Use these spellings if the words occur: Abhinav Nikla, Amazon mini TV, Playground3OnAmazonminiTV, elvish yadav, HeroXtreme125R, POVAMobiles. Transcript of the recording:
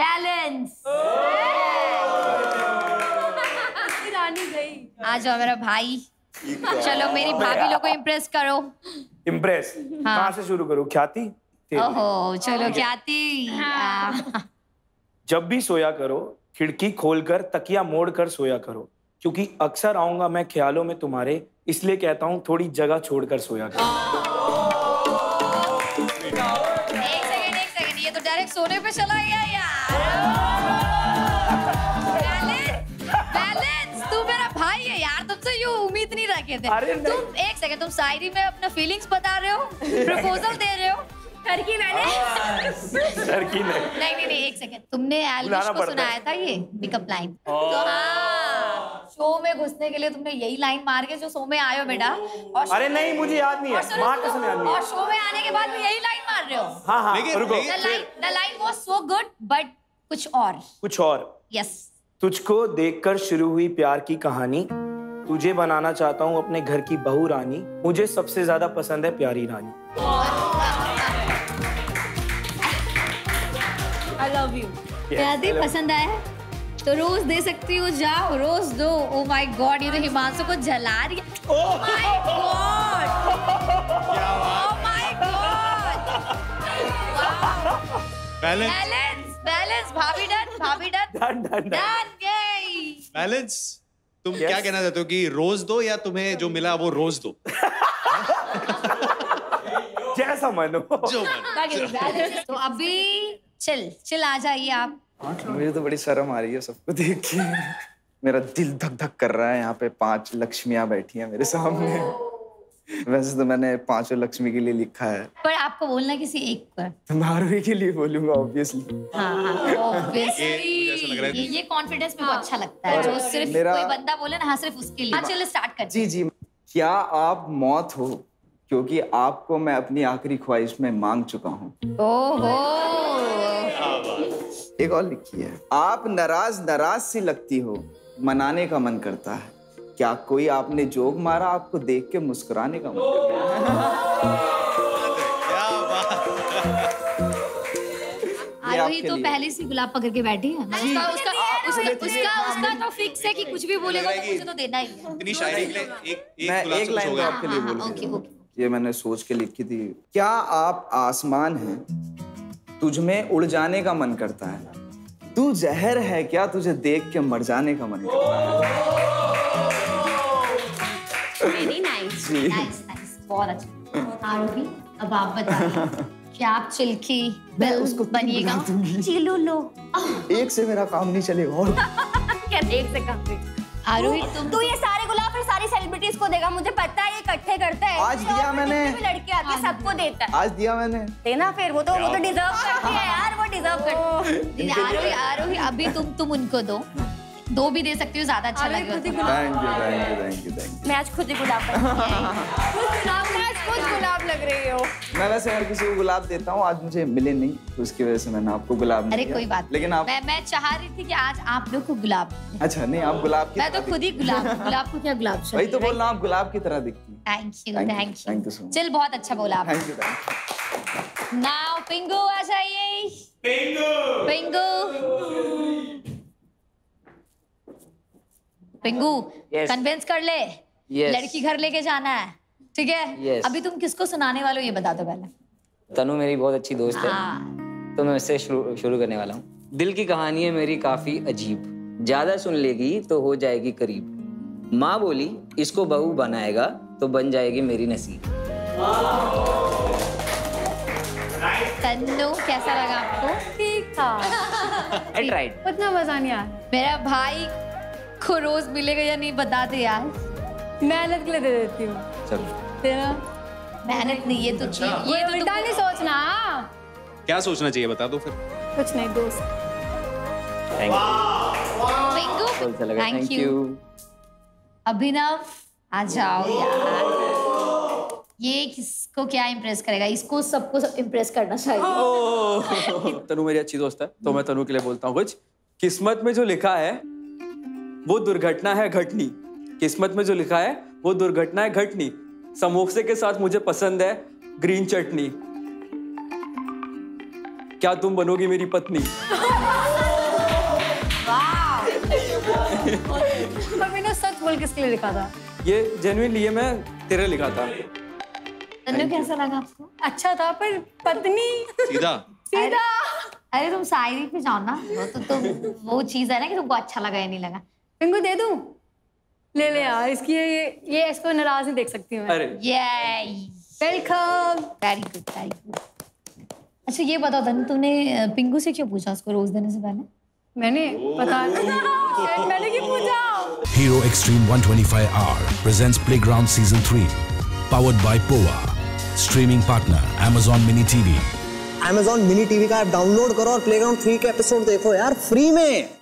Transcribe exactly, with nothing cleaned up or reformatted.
Balance. रानी गई। आ जाओ मेरा भाई, चलो मेरी भाभी लोग को इम्प्रेस करो। इम्प्रेस कहाँ से शुरू करूँ? ख्याति। ओहो चलो ख्याति। जब भी सोया करो खिड़की खोलकर तकिया मोड़कर सोया करो, क्योंकि अक्सर आऊंगा मैं ख्यालों में तुम्हारे, इसलिए कहता हूँ थोड़ी जगह छोड़कर सोया करो। एक सेकंड एक सेकंड, ये तो डायरेक्ट सोने पे चला गया यार। बैलेंस बैलेंस, तू मेरा भाई है यार, तुमसे यूं उम्मीद नहीं रखे थे। तुम एक सेकंड, तुम शायरी में अपना फीलिंग्स बता रहे हो, प्रपोजल दे रहे हो। नहीं नहीं नहीं नहीं एक सेकंड, तुमने एल्विश को सुनाया था ये पिकअप लाइन, तो हाँ शो में घुसने के लिए तुमने यही लाइन मार के जो शो में आयो बेटा। अरे नहीं मुझे याद नहीं है, और शो में आने के बाद भी यही लाइन मार रहे हो। हाँ हाँ रुको, the line was so good but कुछ और कुछ और। यस, तुझको देखकर शुरू हुई प्यार की कहानी, तुझे बनाना चाहता हूँ अपने घर की बहू रानी, मुझे सबसे ज्यादा पसंद है प्यारी रानी। I love you. Yeah, I love पसंद आया तो रोज दे सकती हो, जाओ रोज दो। Oh my God, ये तो हिमांशु को जला रही है। Oh my God. Oh my God. Balance. Balance. Balance. भाभी done. भाभी done. Done. Done. Done. गई. Balance. तुम क्या कहना चाहते हो कि रोज दो या तुम्हें जो मिला वो रोज दो? जैसा मानो। जो मानो। तो अभी चल चल आ जाइए आप। मुझे तो बड़ी शर्म आ रही है सबको देख के। मेरा दिल धक धक कर रहा है, यहाँ पे पांच लक्ष्मियाँ बैठी हैं मेरे सामने। वैसे तो मैंने पांचों लक्ष्मी के लिए लिखा है, पर आपको बोलना किसी एक पर। तुम्हारे के लिए बोलूंगा ऑब्वियसली। हाँ हाँ ऑब्वियसली। ये कॉन्फिडेंस मेरे को अच्छा लगता है, जो सिर्फ कोई बंदा बोले ना, हाँ सिर्फ उसके लिए। चलो स्टार्ट कर। जी जी। क्या आप मौत हो, क्योंकि आपको मैं अपनी आखिरी ख्वाहिश में मांग चुका हूँ। एक और लिखी है, आप नाराज नाराज सी लगती हो, मनाने का मन करता है, क्या कोई आपने जोक मारा, आपको देख के मुस्कुराने का मन करता है। आरोही तो पहले से गुलाब पकड़ के बैठी है, उसका उसका उसका उसका उसका तो फिक्स है कि कुछ भी बोलेगा तो मुझे तो देना ही है। इतनी शायरी के लिए एक एक गुलाब सब होगा आपके लिए बोलूंगा। ओके ओके, ये मैंने सोच के लिखी थी। क्या आप आसमान हैं, तुझमें उड़ जाने का मन करता है, तू जहर है क्या, तुझे देख के मर जाने का मन करता है। वेरी नाइस नाइस नाइस, बहुत अच्छा। आरोही अब आप बताइए, क्या आप चिल्की बिल्कुल बनिएगा? चिल्लू लो, एक से मेरा काम नहीं चलेगा। और क्या एक से काम नहीं। आरोही तुम तो ये सारे गुलाब फिर सारी सेलिब्रिटीज को देगा, मुझे पता है ये इकट्ठे करता है। आज दिया मैंने, लड़के आते सबको देता है। आज दिया मैंने, देना फिर वो तो वो तो डिजर्व करती है यार, वो डिजर्व करती है। आरोही आरोही अभी तुम तुम उनको दो, दो भी दे सकती हो, ज्यादा अच्छा लगेगा। Thank you thank you thank you thank you. मैं आज खुद ही गुलाब खुद गुलाब लग रही हो। मैं वैसे हर किसी को गुलाब देता हूँ, आज मुझे मिले नहीं, उसकी वजह से मैंने आपको गुलाब। अरे कोई बात, लेकिन आप मैं मैं चाह रही थी कि आज आप लोग को गुलाब। अच्छा नहीं आप गुलाब की, मैं तो खुद ही गुलाब। गुलाब को क्या गुलाब, वही तो बोल रहा हूँ, आप गुलाब की तरह दिखती है। Thank you thank you thank you so much. चल बहुत अच्छा बोला आप। Thank you. नाउ पिंगू आ जाइए। पिंगू पिंगू पिंगू कन्विंस कर ले, लड़की घर लेके जाना है ठीक है। yes. अभी तुम किसको सुनाने वाले हो ये बता दो पहले। तनु मेरी बहुत अच्छी दोस्त है, तो मैं उससे शुरू शुरू करने वाला हूँ। दिल की कहानी है मेरी काफी अजीब, ज्यादा सुन लेगी तो हो जाएगी करीब, माँ बोली इसको बहू बनाएगा तो बन जाएगी मेरी नसीब। तनु कैसा लगा आपको? ठीक था। उतना मजा नहीं आया। मेरा भाई को रोज मिलेगा या नहीं बता दे यार। मेहनत के लिए दे देती हूँ। तेरा मेहनत नहीं, ये तो अच्छा। ये तो उल्टा नहीं सोचना। क्या सोचना चाहिए बता दो फिर। कुछ नहीं दोस्त। Thank you. अभिनव आ जाओ यार। ये किसको क्या इम्प्रेस करेगा, इसको सबको सब इम्प्रेस करना चाहिए। तनु मेरी अच्छी दोस्त है, तो मैं तनु के लिए बोलता हूँ कुछ। किस्मत में जो लिखा है वो दुर्घटना है घटनी, किस्मत में जो लिखा है वो दुर्घटना है घटनी, समोसे के साथ मुझे पसंद है ग्रीन चटनी, क्या तुम बनोगी मेरी पत्नी। पॉसिबल किसके लिए लिखा था? ये जेन्युइनली ये मैं तेरे लिखा था। तन्नू कैसा लगा आपको? अच्छा था, पर पत्नी सीधा सीधा। अरे तुम शायरी पे जाओ ना, वो तो तुम वो चीज है ना कि तुमको अच्छा लगा या नहीं लगा। पिंकू दे दूं? ले ले यार, इसकी ये ये इसको नाराज नहीं देख सकती मैं। अरे ये welcome, very good very good. अच्छा ये बताओ तन्नू, तुमने पिंकू से क्यों पूछा उसको रोज देने से पहले? मैंने पता मैंने की पूछा। Hero Extreme one twenty-five R presents Playground Season three, powered by P O A, streaming partner Amazon mini T V. Amazon mini T V का ऐप डाउनलोड करो और Playground three के एपिसोड देखो यार फ्री में।